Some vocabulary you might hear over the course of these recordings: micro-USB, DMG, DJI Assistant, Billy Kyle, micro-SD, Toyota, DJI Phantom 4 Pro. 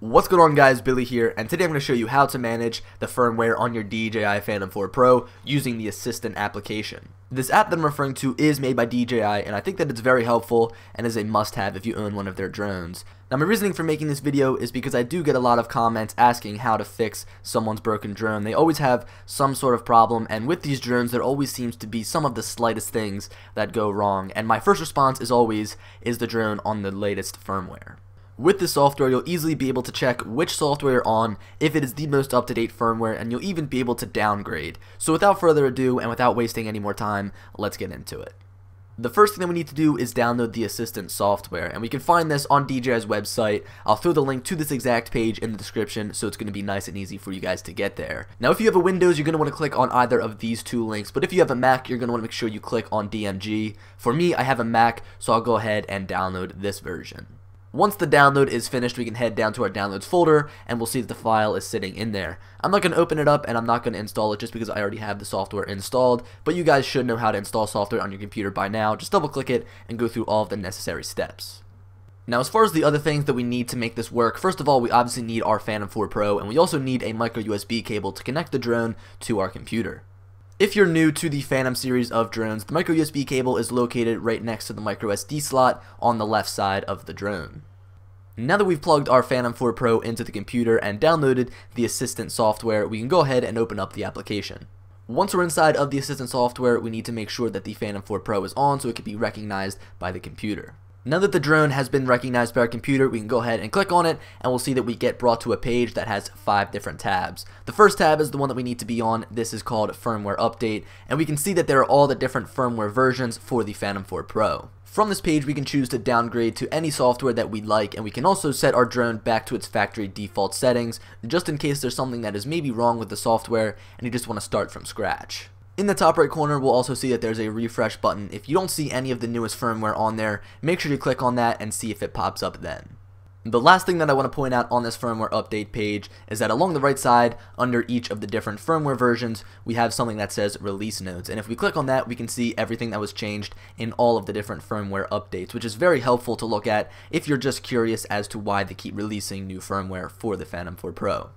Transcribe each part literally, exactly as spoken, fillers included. What's going on, guys? Billy here, and today I'm going to show you how to manage the firmware on your D J I Phantom four Pro using the Assistant application. This app that I'm referring to is made by D J I, and I think that it's very helpful and is a must-have if you own one of their drones. Now, my reasoning for making this video is because I do get a lot of comments asking how to fix someone's broken drone. They always have some sort of problem, and with these drones there always seems to be some of the slightest things that go wrong, and my first response is always, is the drone on the latest firmware? With this software, you'll easily be able to check which software you're on, if it is the most up-to-date firmware, and you'll even be able to downgrade. So without further ado, and without wasting any more time, let's get into it. The first thing that we need to do is download the Assistant software, and we can find this on D J I's website. I'll throw the link to this exact page in the description, so it's going to be nice and easy for you guys to get there. Now, if you have a Windows, you're going to want to click on either of these two links, but if you have a Mac, you're going to want to make sure you click on D M G. For me, I have a Mac, so I'll go ahead and download this version. Once the download is finished, we can head down to our downloads folder and we'll see that the file is sitting in there. I'm not going to open it up and I'm not going to install it just because I already have the software installed, but you guys should know how to install software on your computer by now. Just double click it and go through all of the necessary steps. Now, as far as the other things that we need to make this work, first of all, we obviously need our Phantom four Pro, and we also need a micro U S B cable to connect the drone to our computer. If you're new to the Phantom series of drones, the micro U S B cable is located right next to the micro S D slot on the left side of the drone. Now that we've plugged our Phantom four Pro into the computer and downloaded the Assistant software, we can go ahead and open up the application. Once we're inside of the Assistant software, we need to make sure that the Phantom four Pro is on so it can be recognized by the computer. Now that the drone has been recognized by our computer, we can go ahead and click on it, and we'll see that we get brought to a page that has five different tabs. The first tab is the one that we need to be on. This is called Firmware Update, and we can see that there are all the different firmware versions for the Phantom four Pro. From this page, we can choose to downgrade to any software that we like, and we can also set our drone back to its factory default settings, just in case there's something that is maybe wrong with the software and you just want to start from scratch. In the top right corner, we'll also see that there's a refresh button. If you don't see any of the newest firmware on there, make sure you click on that and see if it pops up then. The last thing that I want to point out on this firmware update page is that along the right side, under each of the different firmware versions, we have something that says release notes. And if we click on that, we can see everything that was changed in all of the different firmware updates, which is very helpful to look at if you're just curious as to why they keep releasing new firmware for the Phantom four Pro.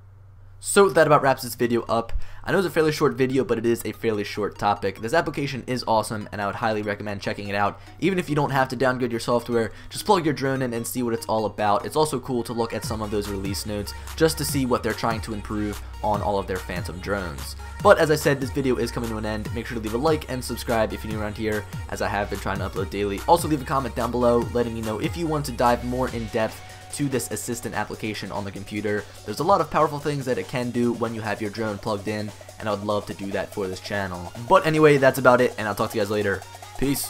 So that about wraps this video up. I know it's a fairly short video, but it is a fairly short topic. This application is awesome, and I would highly recommend checking it out. Even if you don't have to downgrade your software, just plug your drone in and see what it's all about. It's also cool to look at some of those release notes just to see what they're trying to improve on all of their Phantom drones. But as I said, this video is coming to an end. Make sure to leave a like and subscribe if you're new around here, as I have been trying to upload daily. Also leave a comment down below letting me know if you want to dive more in depth to this Assistant application on the computer. There's a lot of powerful things that it can do when you have your drone plugged in, and I would love to do that for this channel. But anyway, that's about it, and I'll talk to you guys later. Peace.